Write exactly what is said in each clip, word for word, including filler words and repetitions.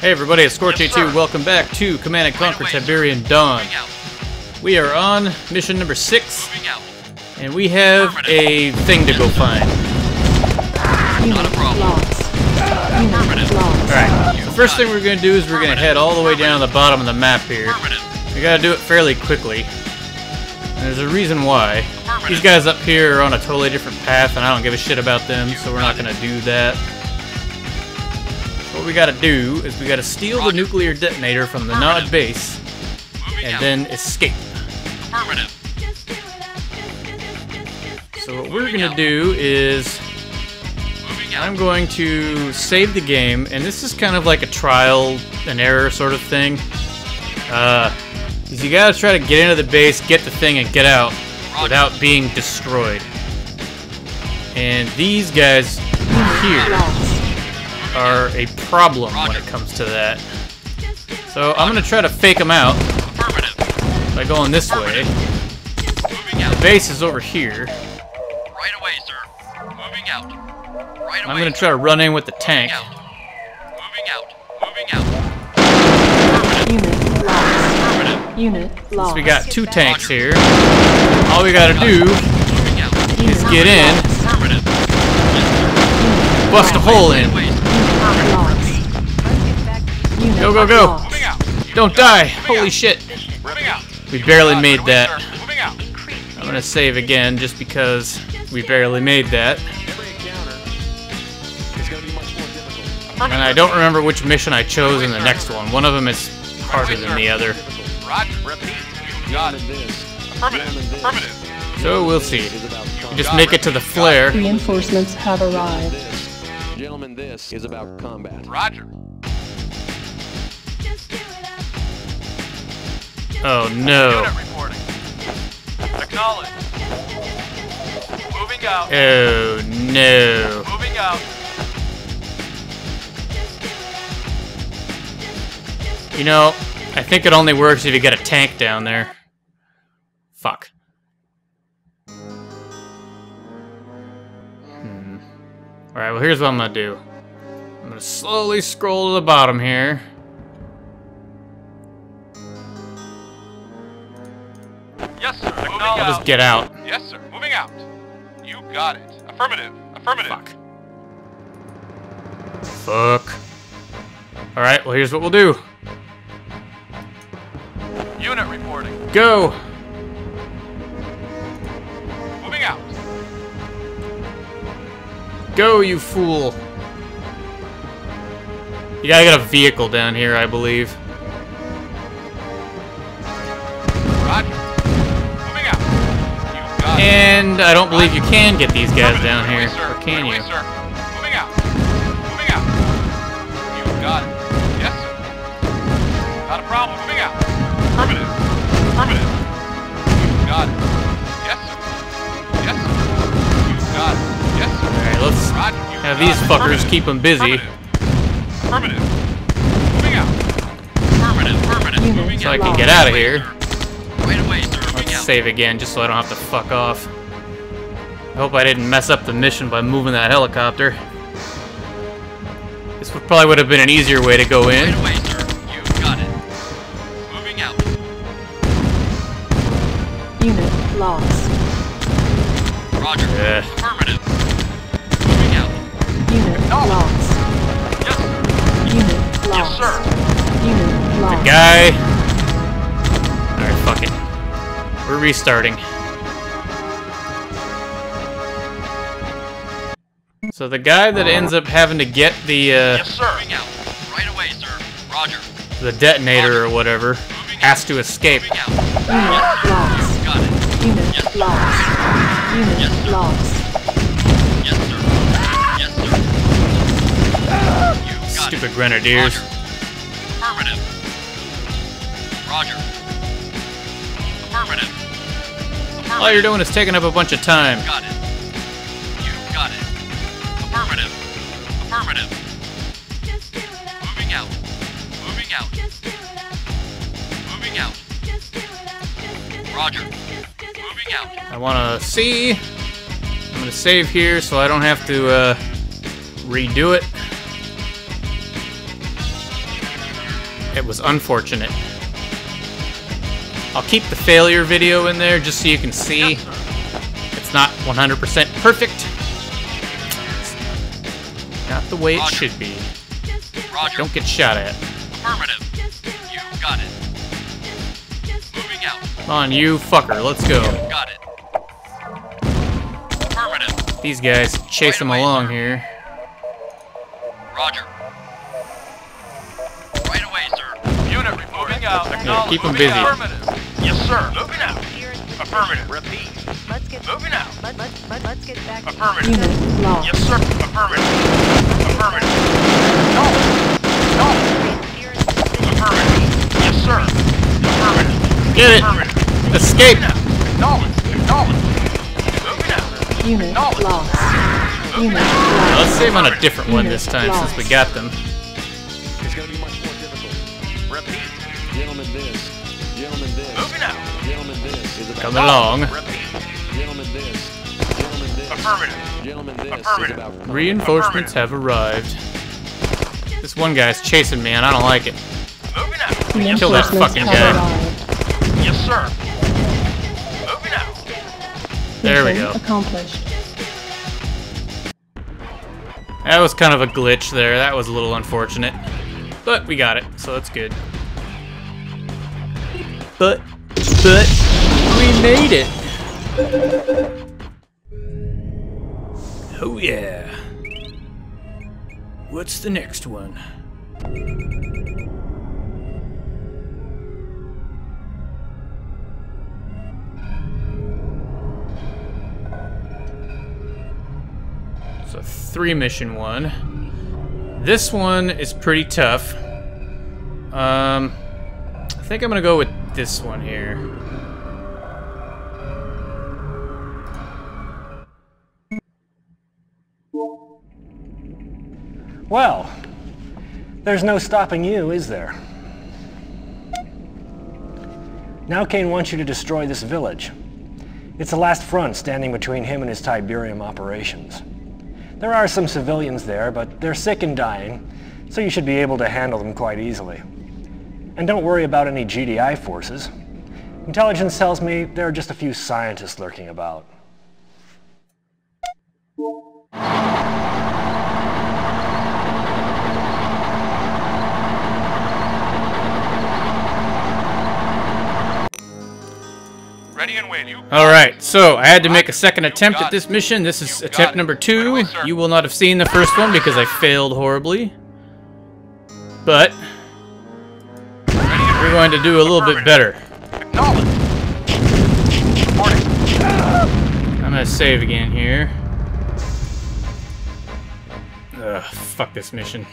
Hey everybody, it's Scorch eighty-two. Welcome back to Command and Conquer Tiberian Dawn. We are on mission number six, and we have a thing to go find. Not a problem. Alright, first thing we're going to do is we're going to head all the way down to the bottom of the map here. We got to do it fairly quickly. And there's a reason why. These guys up here are on a totally different path, and I don't give a shit about them, so we're not going to do that. What we gotta do is we gotta steal Roger. the nuclear detonator from the Nod base and out. then escape. Affirmative. So what Moving we're gonna out. do is I'm going to save the game, and this is kind of like a trial and error sort of thing. Uh, is you gotta try to get into the base, get the thing, and get out Roger. without being destroyed. And these guys here are a problem Roger. when it comes to that. So Roger. I'm going to try to fake them out by going this way. The base is over here. Right away, sir. Moving out. Right away, I'm going to try to run in with the tank. Moving out. Moving out. Moving out. Unit lost. Unit lost. Since we got two tanks Roger. here, all we got to do is get in, bust a hole in. Go, go, go! Don't die! Holy shit! We barely made that. I'm gonna save again just because we barely made that. And I don't remember which mission I chose in the next one. One of them is harder than the other. So we'll see. We just make it to the flare. Reinforcements have arrived. Gentlemen, this is about combat. Roger. Oh no. Acknowledge. Moving out. Oh no. Moving out. You know, I think it only works if you get a tank down there. Fuck. Hmm. Alright, well here's what I'm gonna do. I'm gonna slowly scroll to the bottom here. Yes, sir. Moving I'll out. just get out. Yes, sir. Moving out. You got it. Affirmative. Affirmative. Fuck. Fuck. Alright, well, here's what we'll do. Unit reporting. Go! Moving out. Go, you fool. You gotta get a vehicle down here, I believe. And I don't believe you can get these guys down here, or can you? Moving out. Moving out. You got it. Yes, sir. Not a problem. Moving out. Affirmative. Affirmative. You got it. Yes, sir. Yes, sir. You got it. Yes, sir. All right, let's have these fuckers keep them busy. Affirmative. Moving out. Affirmative. Affirmative. Moving out. So I can get out of here. Save again, just so I don't have to fuck off. I hope I didn't mess up the mission by moving that helicopter. This would probably would have been an easier way to go in. Right away, sir. You got it. Moving out. Unit lost. Roger. Uh. Affirmative. Moving out. Unit no. lost. Yes, sir. Unit lost. Yes, sir. Unit lost. The guy. Alright, fuck it. We're restarting. So the guy that ends up having to get the uh, yes, sir. Right away, sir. Roger. the detonator Roger. or whatever has to escape. Unit lost. Got it. Unit yes, lost. Unit lost. Yes, sir. Yes, sir. Yes, sir. Stupid it. Grenadiers. Roger. Affirmative. Roger. Affirmative. Affirmative. All you're doing is taking up a bunch of time. You got it. You got it. Affirmative. Affirmative. Moving out. Moving out. Moving out. Roger. Moving out. I want to see. I'm going to save here so I don't have to uh, redo it. It was unfortunate. I'll keep the failure video in there just so you can see it's not one hundred percent perfect. It's not the way it should be. Roger. Don't get shot at. Affirmative. You got it. Moving out. Come on, you fucker. Let's go. Got it. Affirmative. These guys chase them along here. Roger. Right away, sir. Unit reporting out. Yeah, keep them busy. Yes, sir. Moving out. Affirmative. Repeat. Let's get moving out. Let, let, let, let's get back. Affirmative. Yes, sir. Affirmative. Affirmative. No. No. Affirmative. Yes, sir. Affirmative. Get it. Affirmative. Escape. Acknowledge. Acknowledge. Moving out. Unit lost. Unit lost. Let's save on a different one this time since we got them. It's going to be much more difficult. Repeat. Gentlemen, this. Gentlemen, this. Moving out. Gentlemen, this is about coming along. Repeat. Gentlemen, this. Gentlemen, this. Affirmative. Gentlemen, this is about reinforcements have arrived. This one guy's chasing me, and I don't like it. Moving out. Kill that fucking guy. Yes, sir. Moving out. There we go. Accomplished. That was kind of a glitch there. That was a little unfortunate, but we got it, so that's good. But, but we made it. Oh yeah. What's the next one? It's a three mission one. This one is pretty tough. Um, I think I'm gonna go with this one here. Well, there's no stopping you, is there? Now Kane wants you to destroy this village. It's the last front standing between him and his Tiberium operations. There are some civilians there, but they're sick and dying, so you should be able to handle them quite easily. And don't worry about any G D I forces. Intelligence tells me there are just a few scientists lurking about. Alright, so I had to make a second attempt at this mission. This is attempt number two. You will not have seen the first one because I failed horribly. But we're going to do a little bit better. I'm going to save again here. Ugh, fuck this mission.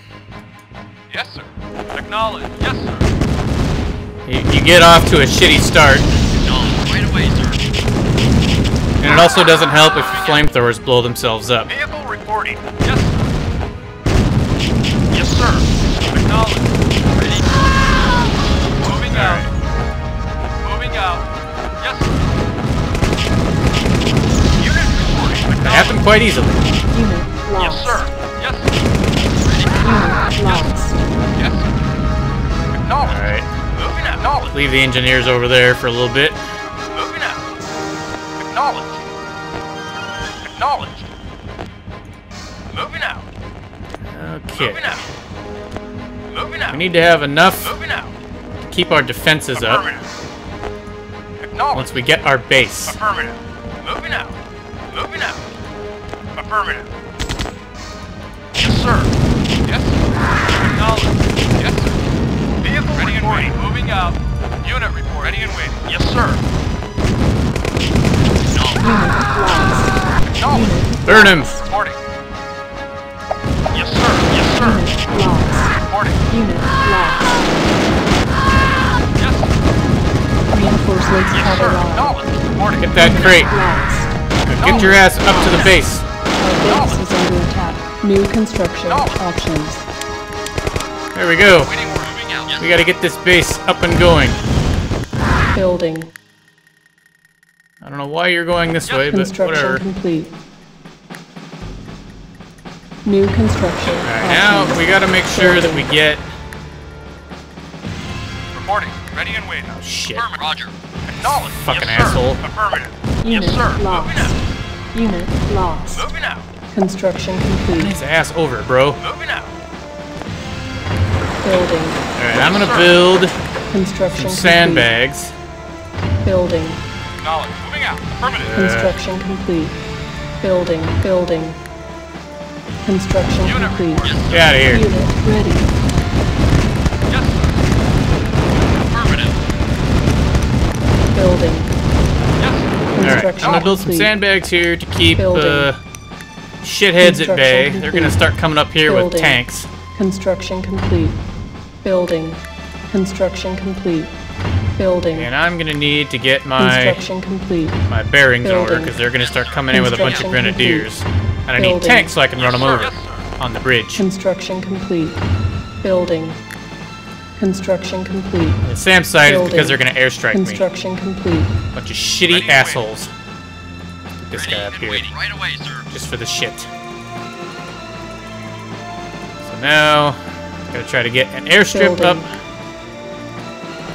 Yes, sir. Acknowledge. Yes, sir. You, you get off to a shitty start. And it also doesn't help if flamethrowers blow themselves up. Vehicle reporting. Yes, sir. Yes, sir. Acknowledge. Ready? Moving out. Moving out. Yes, sir. Unit reporting. That happened quite easily. Unit lost. Yes, sir. Yes, sir. Ready? Unit lost. Yes, sir. Acknowledge. All right. Moving out. Acknowledge. Leave the engineers over there for a little bit. Acknowledged. Acknowledged. Moving out. Okay. Moving out. Moving out. We need to have enough to keep our defenses up once we get our base. Affirmative. Moving out. Moving out. Affirmative. Yes, sir. Yes, sir. Acknowledged. Yes, sir. Vehicle ready and waiting. Moving out. Unit report. Ready and waiting. Yes, sir. Burn him! Reporting. Yes, sir. Yes, sir. Reporting. Unit lost. Yes, sir. Reinforcements have arrived. Get that crate. Get your ass up to the base. Our base is under attack. New construction options. There we go. We gotta get this base up and going. Building. I don't know why you're going this way, but whatever. Construction complete. New construction. All right, now we got to make sure that we get Reporting. Ready and waiting. Oh, shit. Affirmative. Roger. Acknowledge. Fucking yes, asshole. Affirmative. Unit yes, sir. Lost. Moving out. Unit lost. Moving out. Construction complete. Get his ass over, bro. Moving out. Building. Alright, I'm gonna build construction some sandbags. Complete. Building. Acknowledge. Moving out. Affirmative. Construction complete. Building. Building. Construction Unit complete. Yes, get out of here. Unit ready. Yes, sir. Affirmative. Building. Yes. Alright, I'm gonna build some sandbags here to keep uh, shitheads at bay. Complete. They're gonna start coming up here building. With tanks. Construction complete. Building. Construction complete. Building. And I'm gonna need to get my complete. My bearings building. In order because they're gonna start coming in with a bunch of grenadiers. Complete. And I building. Need tanks so I can run them over on the bridge. Construction complete. Building. Construction complete. The SAM side building. Is because they're going to airstrike construction me. Construction complete. Bunch of shitty ready assholes. Get this ready guy up here. Right away, sir. Just for the shit. So now, got to try to get an airstrip building. Up.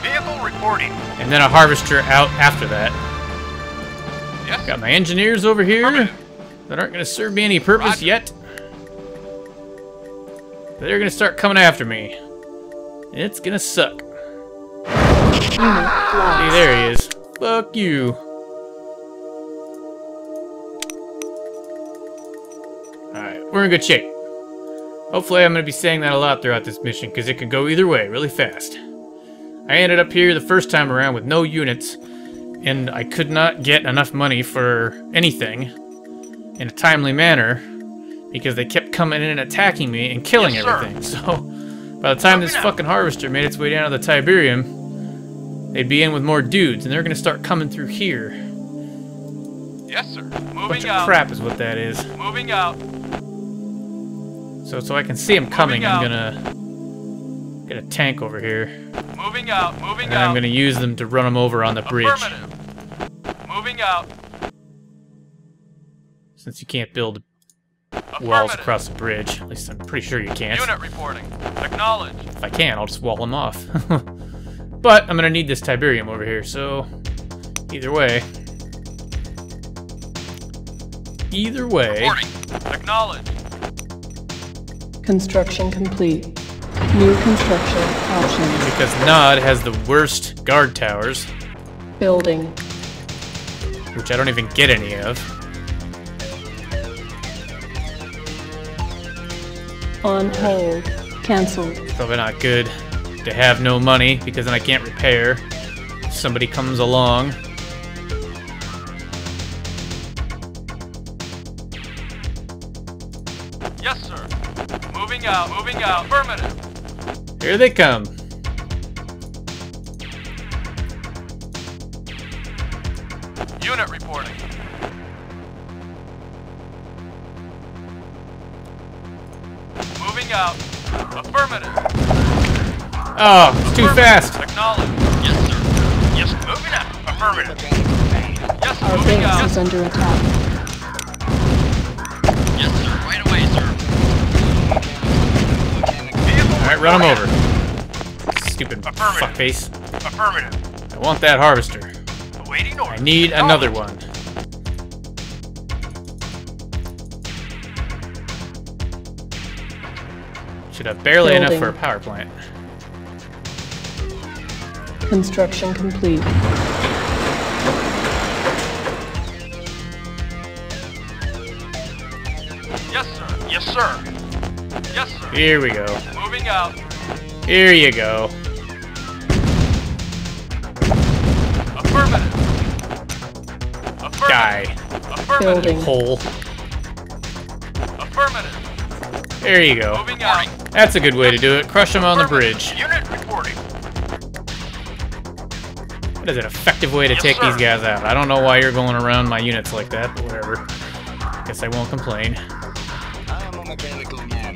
Vehicle reporting. And then a harvester out after that. Yes. Got my engineers over here. Permanent. That aren't going to serve me any purpose Roger. Yet. They're going to start coming after me. It's going to suck. Ah! See, there he is. Fuck you. Alright, we're in good shape. Hopefully I'm going to be saying that a lot throughout this mission, because it could go either way really fast. I ended up here the first time around with no units, and I could not get enough money for anything in a timely manner because they kept coming in and attacking me and killing yes, everything. Sir. So by the time this fucking harvester made its way down to the Tiberium, they'd be in with more dudes and they're gonna start coming through here. Yes, sir. Moving bunch out. Of crap is what that is. Moving out. So so I can see them coming, I'm gonna get a tank over here. Moving out, moving and out. I'm gonna use them to run them over on the bridge. Affirmative. Moving out. Since you can't build walls across the bridge. At least I'm pretty sure you can't. Unit reporting. Acknowledge. If I can, I'll just wall them off. But I'm going to need this Tiberium over here, so either way. Either way. Reporting. Acknowledge. Construction complete. New construction options. Because Nod has the worst guard towers. Building. Which I don't even get any of. On hold. Cancelled. Probably not good to have no money because then I can't repair if somebody comes along. Yes, sir. Moving out, moving out. Affirmative. Here they come. Unit reporting. Out. Affirmative. Oh, it's too fast. Acknowledge. Yes, sir. Yes, moving out. Affirmative. Yes, our moving base out. Is under attack. Yes, sir. Right away, sir. All right, run him over. Stupid fuckface. Affirmative. I want that harvester. Awaiting order. I need another one. Should have barely building. Enough for a power plant. Construction complete. Yes, sir. Yes, sir. Yes, sir. Here we go. Moving out. Here you go. Affirmative. Affirmative. Die. Affirmative. Building. Hole. Affirmative. There you go. Moving out. That's a good way to do it. Crush them on the bridge. Unit reporting. That is an effective way to yes, take sir. These guys out. I don't know why you're going around my units like that, but whatever. Guess I won't complain. I'm a mechanical man.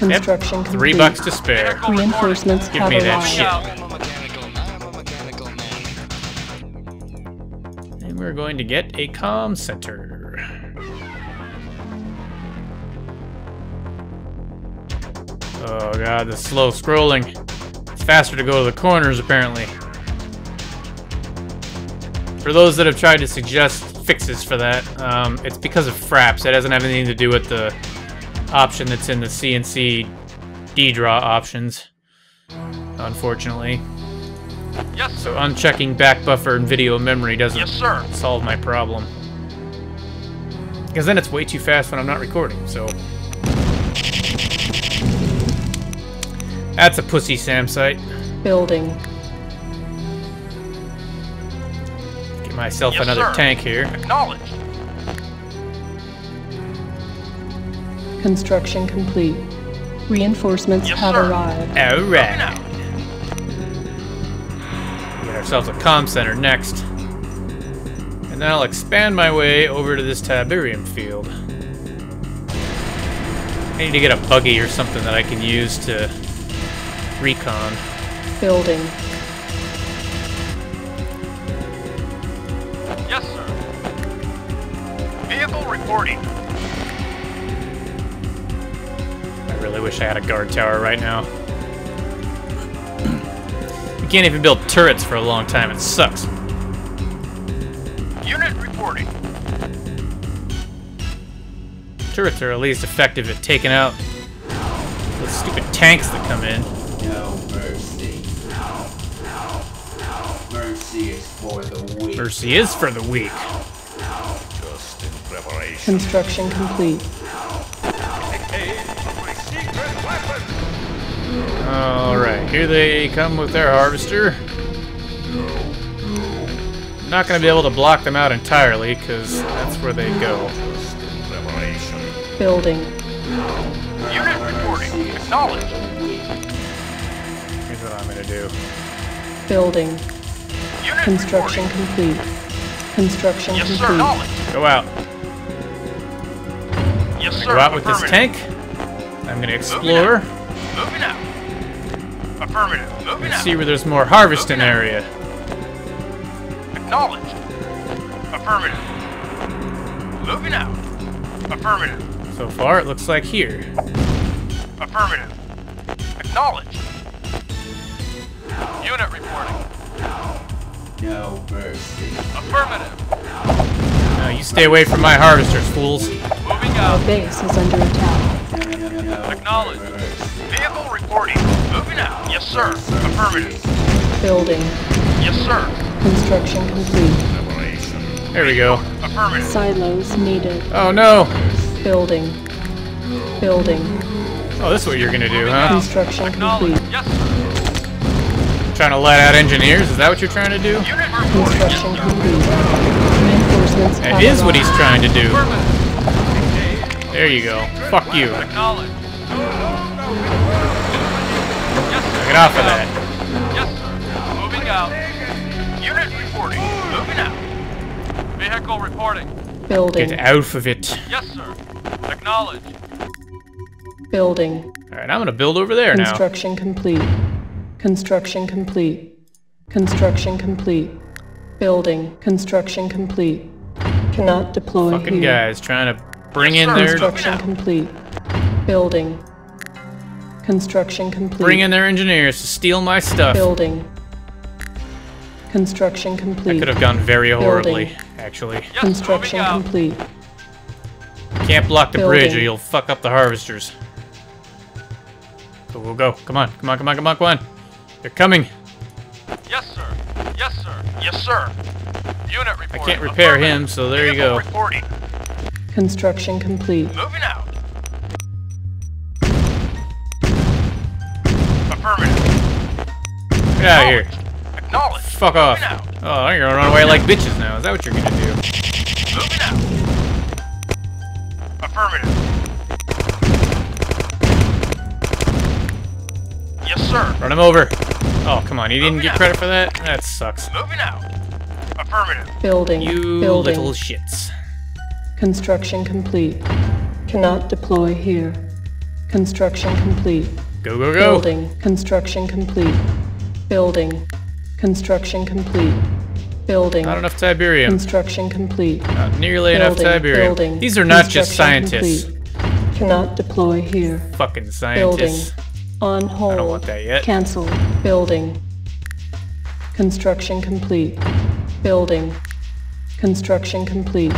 Construction yep. complete. Three bucks to spare. Reinforcements give me that shit. I'm a mechanical man. I'm a mechanical man. And we're going to get a comm center. Oh god, the slow scrolling. It's faster to go to the corners, apparently. For those that have tried to suggest fixes for that, um, it's because of FRAPS. It doesn't have anything to do with the option that's in the C N C D-draw options, unfortunately. Yes, sir. So unchecking back buffer and video memory doesn't yes, sir. solve my problem. Because then it's way too fast when I'm not recording, so... That's a pussy SAM site. Building. myself yes, another sir. tank here. Acknowledged. Construction complete. Reinforcements yes, have sir. arrived. Alright. We got ourselves a comm center next. And then I'll expand my way over to this Tiberium field. I need to get a buggy or something that I can use to recon. Building. Yes, sir. Vehicle reporting. I really wish I had a guard tower right now. We can't even build turrets for a long time. It sucks. Unit reporting. Turrets are at least effective at taking out the stupid tanks that come in. No mercy. No, no, no. Mercy is for the Mercy is for the weak. Just in preparation. Construction complete. Alright, here they come with their harvester. I'm not going to be able to block them out entirely because that's where they go. Building. Unit reporting. Acknowledged. Here's what I'm going to do. Building. Construction complete. Construction yes, complete. Sir. Go out. Yes, sir. Go out with this tank. I'm gonna explore. Moving out. Affirmative. Moving Let's out. See where there's more harvesting Moving area. Acknowledged. Affirmative. Moving out. Affirmative. So far, it looks like here. Affirmative. Acknowledged. Unit reporting. No mercy. Affirmative. No, you stay away from my harvesters, fools. Moving out. Our base is under attack. No, no, no. Acknowledged. Vehicle reporting. Moving out. Yes, sir. Affirmative. Building. Yes, sir. Construction complete. There we go. Affirmative. Silos needed. Oh no. Building. Building. Oh, this is what you're gonna do, huh? Construction complete. Yes, sir. Trying to let out engineers? Is that what you're trying to do? Construction complete. That is what he's trying to do. There you go. Fuck you. Get off of that. Yes, sir. Moving out. Unit reporting. Moving out. Vehicle reporting. Building. Get out of it. Yes, sir. Acknowledge. Building. Alright, I'm gonna build over there now. Construction complete. Construction complete. Construction complete. Building. Construction complete. Cannot deploy Fucking here. guys trying to bring yes, in their... Construction complete. Building. Construction complete. Bring in their engineers to steal my stuff. Building. Construction complete. That could have gone very Building. horribly, actually. Yes, Construction complete. Can't block the Building. bridge or you'll fuck up the harvesters. So we'll go. Come on. Come on, come on, come on, come on. They're coming. Yes, sir. Yes, sir. Yes, sir. Unit reporting. I can't repair him, so there you go. Reporting. Construction complete. Moving out. Affirmative. Get out of here. Acknowledge. Fuck off. Oh, you're gonna run away like bitches now. Is that what you're gonna do? Moving out. Affirmative. Yes, sir. Run him over. Oh, come on, you didn't Moving get credit out. for that? That sucks. Moving out. Affirmative. Building. You Building. little shits. Construction complete. Cannot deploy here. Construction complete. Go, go, go. Building. Construction complete. Building. Construction complete. Building. Not enough Tiberium. Construction complete. Not nearly Building. enough Tiberium. Building. These are not just scientists. Complete. Cannot deploy here. Fucking scientists. Building. On hold. I don't want that yet. Cancel. Building. Construction complete. Building. Construction complete.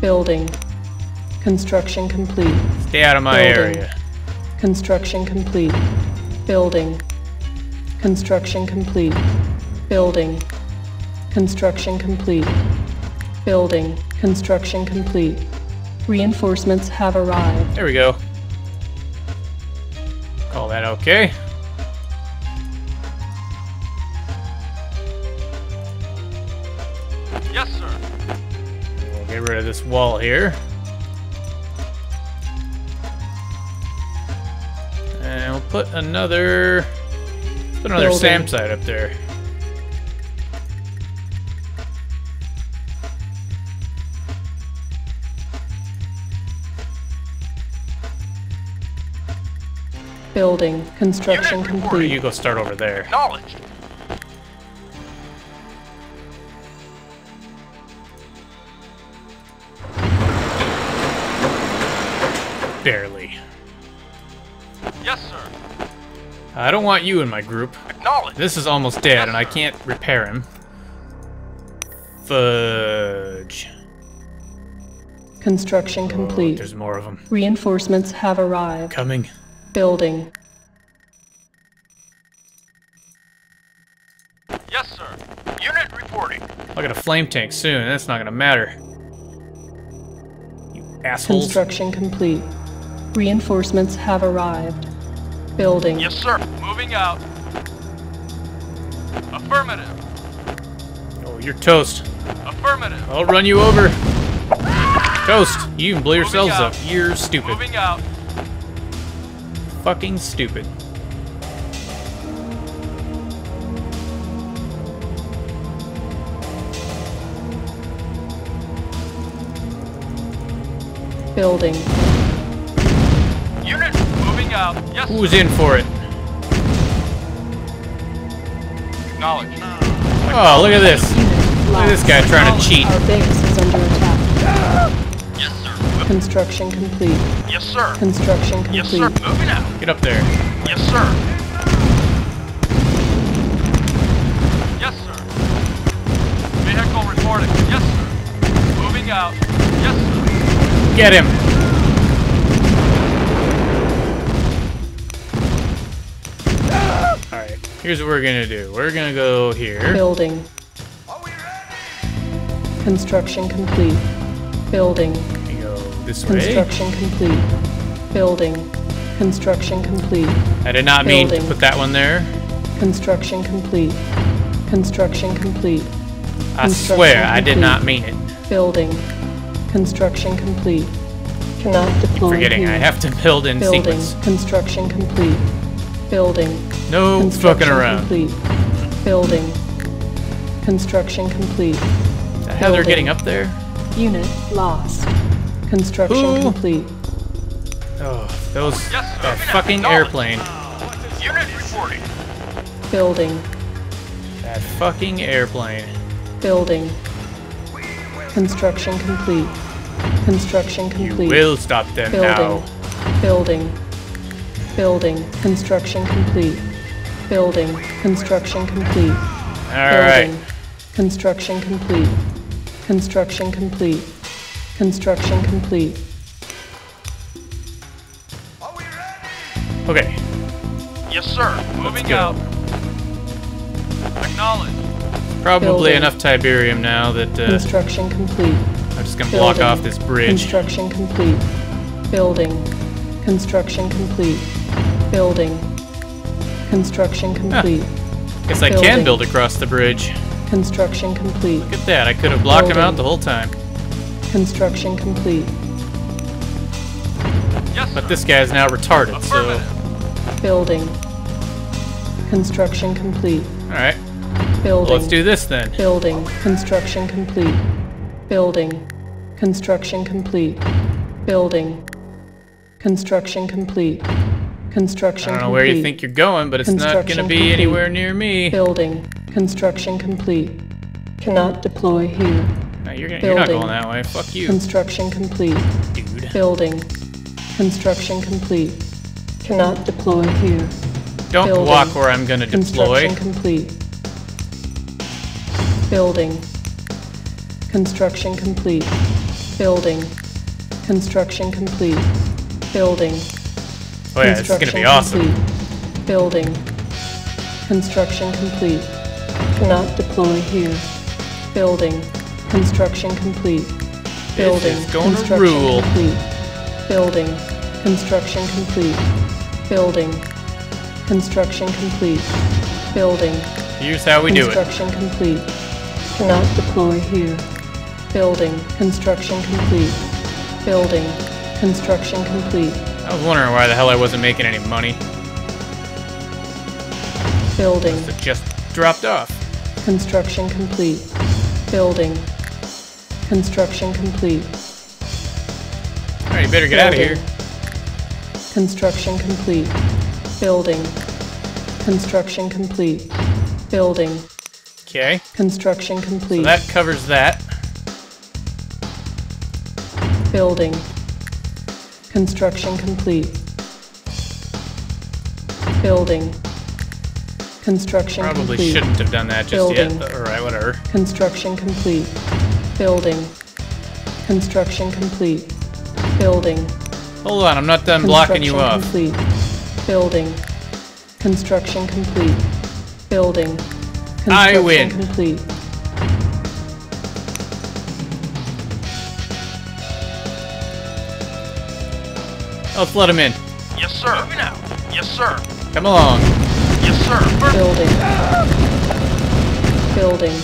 Building. Construction complete. Stay out of my building. Area. Construction complete. Building. Construction complete. Building. Construction complete. Building. Construction complete. Reinforcements have arrived. There we go. Call that okay. Yes, sir. We'll get rid of this wall here. And we'll put another put another SAM site up there. Building. Construction complete. You go start over there. Knowledge. Barely. Yes, sir. I don't want you in my group. Acknowledge. This is almost dead, yes, and I can't repair him. Fudge. Construction complete. Oh, there's more of them. Reinforcements have arrived. Coming. Building. Yes, sir. Unit reporting. I'll get a flame tank soon. That's not gonna matter. You assholes. Construction complete. Reinforcements have arrived. Building. Yes, sir. Moving out. Affirmative. Oh, you're toast. Affirmative. I'll run you over. Toast. You even blow moving yourselves out. Up. You're stupid. Moving out. Fucking stupid. Building. Unit moving out. Yes. Who's in for it? Acknowledge. Oh, look at this. Look at this guy trying to cheat. Our base is under attack. Yes, sir. Construction complete. Yes, sir. Construction complete. Yes, sir. Moving out. Get up there. Yes, sir. Yes, sir. Vehicle reporting. Yes, sir. Moving out. Yes, sir. Get him. Ah! All right. Here's what we're gonna do. We're gonna go here. Building. Are we ready? Construction complete. Building. You go this construction way. Complete. Building. Construction complete. I did not building. Mean to put that one there. Construction complete. Construction complete. Construction I swear complete. I did not mean it. Building. Construction complete. Cannot deploy. Forgetting here. I have to build in building. Sequence. Construction complete. Building. No fucking around. Complete. Building. Construction complete. Is that how they're getting up there? Unit lost. Construction ooh. Complete. Oh, those yes, that fucking airplane. Uh, Unit reporting. Building. That fucking airplane. Building. Construction complete. Construction complete. You will stop them building. Now. Building. Building. Construction complete. Building. Construction complete. All building. Right. Construction complete. Construction complete. Construction complete. Are we ready? Okay. Yes, sir. Moving out. Acknowledge. Probably building. Enough Tiberium now that. Uh, Construction complete. I'm just gonna building. Block off this bridge. Construction complete. Building. Construction complete. Building. Construction complete. Huh. Guess I building. Can build across the bridge. Construction complete. Look at that, I could have blocked building. Him out the whole time. Construction complete. Yes, but this guy is now retarded, so... Building. Construction complete. Alright. Building. Well, let's do this then. Building. Construction complete. Building. Construction complete. Building. Construction complete. Construction complete. I don't know complete. Where you think you're going, but it's not going to be complete. Anywhere near me. Building. Construction complete. Cannot deploy here. No, you're, gonna, you're not going that way. Fuck you. Construction complete. Dude. Building. Construction complete. Cannot deploy here. Don't Building. Walk where I'm going to deploy. Construction complete. Building. Construction complete. Building. Construction complete. Building. Oh yeah, it's going to be awesome. Complete. Building. Construction complete. Cannot deploy here. Building. Construction complete. Building. Construction rule. complete. Building. Construction complete. Building. Construction complete. Building. Here's how we do it. Construction complete. Cannot deploy here. Building. Construction complete. Building. Construction complete. I was wondering why the hell I wasn't making any money. Building. It just dropped off. Construction complete. Building. Construction complete. Alright, you better get out of here. Construction complete. Building. Construction complete. Building. Okay. Construction complete. So that covers that. Building. Construction complete. Building. Construction complete. Probably shouldn't have done that just yet, but alright, whatever. Construction complete. Building. Construction complete. Building. Hold on, I'm not done blocking you off. Construction complete. Building. Construction complete. Building. I win. Complete. Let's let him in. Yes, sir. Moving out. Yes, sir. Come along. Yes, sir. Building. Ah. Building.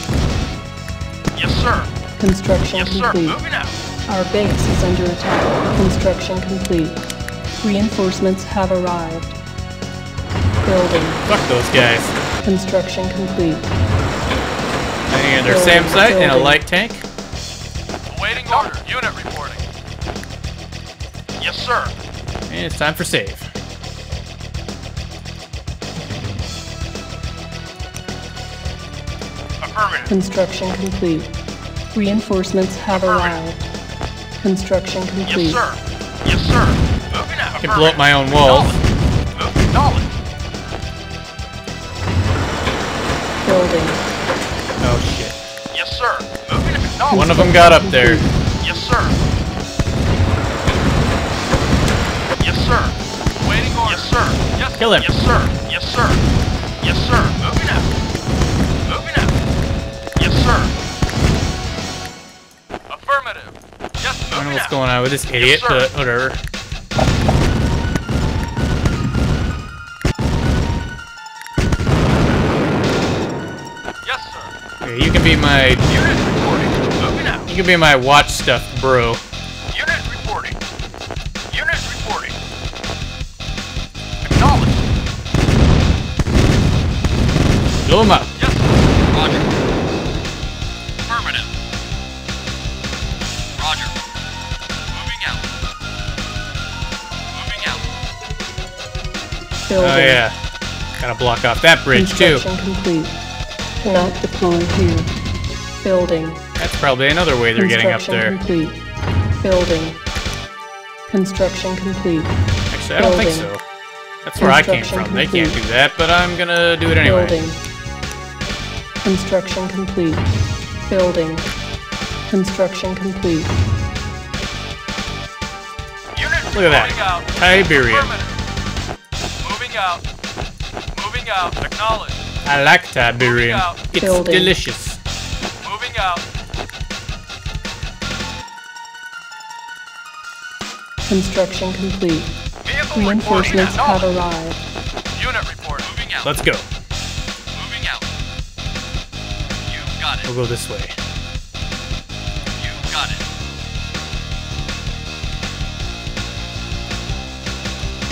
Yes, sir. Construction yes, sir. Complete. Moving out. Our base is under attack. Construction complete. Reinforcements have arrived. Building. Fuck those guys. Construction complete. And our SAM site and a light tank. Awaiting order. Unit reporting. Yes, sir. And it's time for save. Affirmative. Construction complete. Reinforcements have arrived. Construction complete. Yes, sir. Yes, sir. Moving out. I can blow up my own walls. Knowledge. Building. Oh shit. Yes, sir. Moving to One of them got up there. Yes, sir. Yes, sir. Waiting on. Yes, sir. Yes. Kill him. Yes, sir. Yes, sir. Yes, sir. Moving up. Moving up. Yes, sir. Affirmative. Yes, moving up. I don't know what's going on with this idiot, yes, but whatever. You can be my. Unit reporting. Moving out. You can be my watch stuff, bro. Unit reporting. Unit reporting. Acknowledged. Blow him up. Yes. Roger. Affirmative. Roger. Moving out. Moving out. Building. Oh yeah. Gotta block off that bridge too. Complete. Cannot deploy here. Building. That's probably another way they're getting up there. Construction complete. Building. Construction complete. Actually, I don't think so. That's where I came from. They can't do that, but I'm gonna do it anyway. Building. Construction complete. Building. Construction complete. Look at that. Tiberium. Moving out. Moving out. Acknowledge. I like Tiberium. It's Building. Delicious. Moving out. Construction complete. Reinforcements have arrived. Unit report. Moving out. Let's go. Moving out. You got it. We'll go this way. You got it.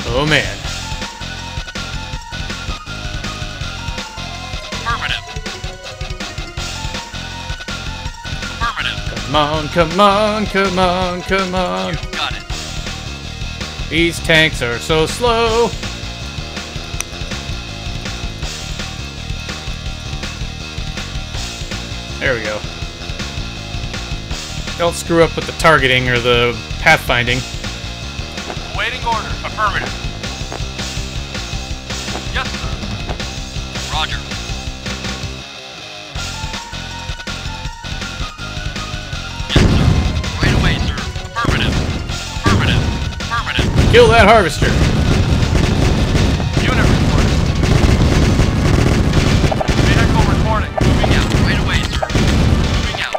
Oh man. Come on, come on, come on, come on. You got it. These tanks are so slow. There we go. Don't screw up with the targeting or the pathfinding. Awaiting order. Affirmative. Kill that harvester. Unit reporting. Vehicle reporting. Moving out. Right away, sir. Moving out.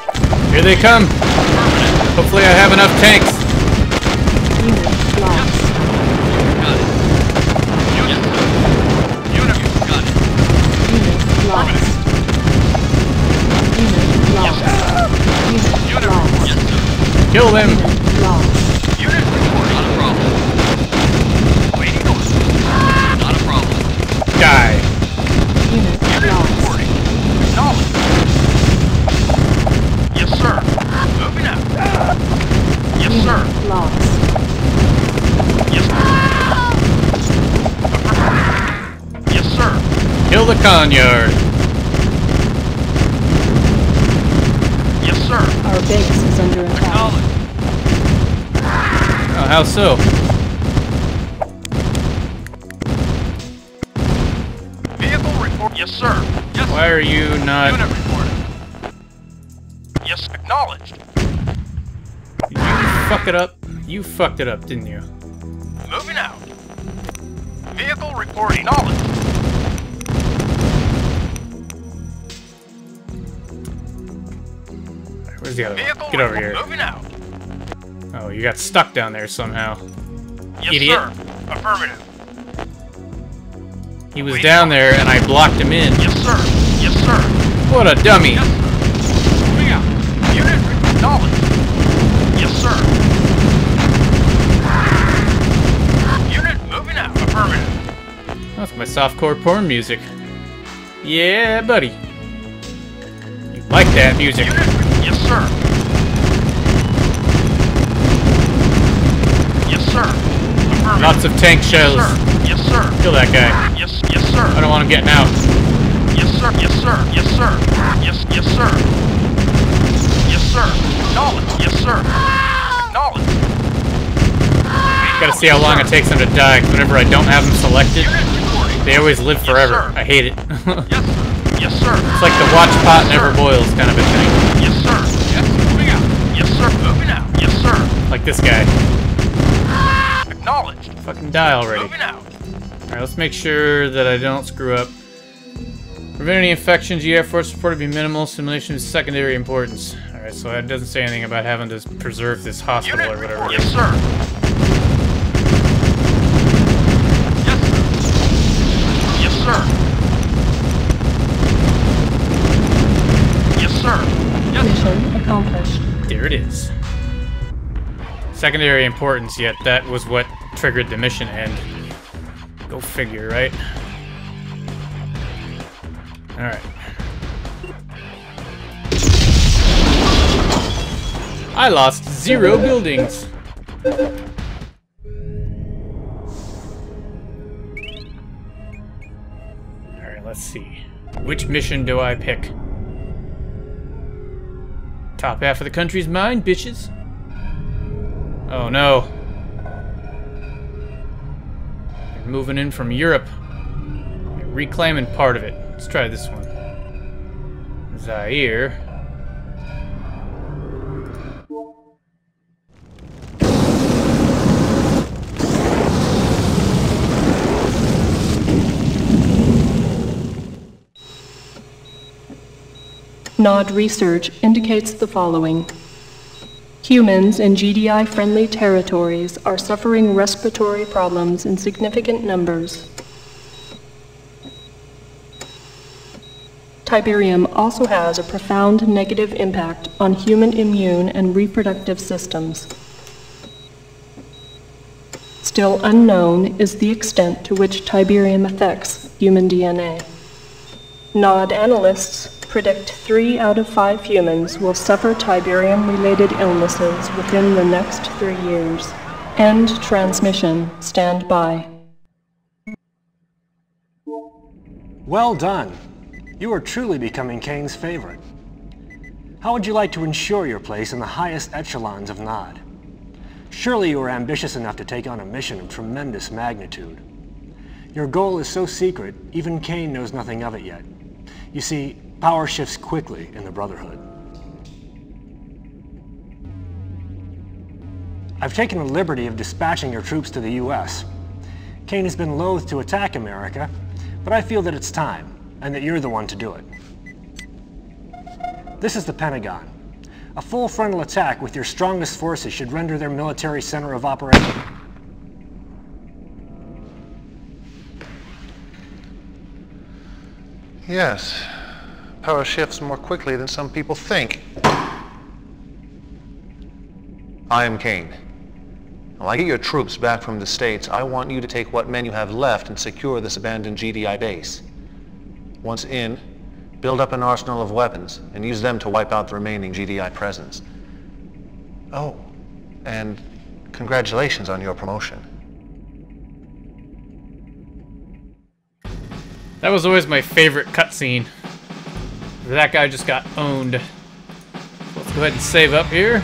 Here they come. Permanent. Hopefully I have enough tanks. Kill them! Unit report, not a problem. Waiting on us. Not a problem. Die. Unit reporting. Acknowledge. Yes, sir. Moving out. Yes, sir. Yes, sir. Yes, sir. Kill the conyard. Yes, sir. Our base is under attack. Oh, how so? Vehicle report. Yes, sir. Yes. Why are you not? Unit reported. Yes, acknowledged. You fuck it up. You fucked it up, didn't you? Moving out. Vehicle report acknowledged. Where's the other one? Get over here. Moving out. Oh, you got stuck down there somehow. Yes, idiot. Sir. Affirmative. He was Wait. down there and I blocked him in. Yes, sir. Yes, sir. What a dummy. Yes, sir. Moving out. Unit acknowledged. Yes, sir. Unit moving out. Affirmative. That's my softcore porn music. Yeah, buddy. You like that music. Unit Yes, sir. Yes, sir. Lots of tank shells. Yes, sir. Kill that guy. Yes, yes, sir. I don't want him getting out. Yes, sir. Yes, sir. Yes, sir. Yes, yes, sir. Yes, sir. Acknowledge. Yes, sir. Acknowledge. Gotta see how long it takes them to die, because whenever I don't have them selected, they always live forever. I hate it. Yes, sir. Yes, sir. It's like the watch pot never boils kind of a thing. Yes, sir. Yes, moving out. Yes, sir. Moving out. Yes, sir. Like this guy. Acknowledged. Fucking die already. Moving out. Alright, let's make sure that I don't screw up. Prevent any infections. G D I force report to be minimal. Simulation is secondary importance. Alright, so that doesn't say anything about having to preserve this hospital Unit or whatever. Report. Yes, sir. Yes, sir. Yes, sir. Sir. Yes. Mission accomplished. There it is. Secondary importance, yet that was what triggered the mission end. Go figure, right? Alright. I lost zero buildings. Alright, let's see. Which mission do I pick? Top half of the country's mine, bitches. Oh no. They're moving in from Europe. They're reclaiming part of it. Let's try this one. Zaire. Nod research indicates the following. Humans in G D I-friendly territories are suffering respiratory problems in significant numbers. Tiberium also has a profound negative impact on human immune and reproductive systems. Still unknown is the extent to which Tiberium affects human D N A. Nod analysts predict three out of five humans will suffer Tiberium-related illnesses within the next three years. End transmission. Stand by. Well done. You are truly becoming Kane's favorite. How would you like to ensure your place in the highest echelons of Nod? Surely you are ambitious enough to take on a mission of tremendous magnitude. Your goal is so secret, even Kane knows nothing of it yet. You see, power shifts quickly in the Brotherhood. I've taken the liberty of dispatching your troops to the U S. Kane has been loath to attack America, but I feel that it's time, and that you're the one to do it. This is the Pentagon. A full frontal attack with your strongest forces should render their military center of operation. Yes. Power shifts more quickly than some people think. I am Kane. When I get your troops back from the States, I want you to take what men you have left and secure this abandoned G D I base. Once in, build up an arsenal of weapons and use them to wipe out the remaining G D I presence. Oh, and congratulations on your promotion. That was always my favorite cutscene. That guy just got owned. Let's go ahead and save up here.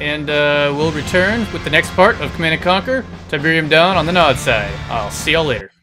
And uh, we'll return with the next part of Command and Conquer: Tiberium Dawn on the Nod side. I'll see y'all later.